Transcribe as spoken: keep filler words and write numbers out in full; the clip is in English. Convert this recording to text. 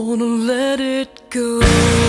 wanna let it go.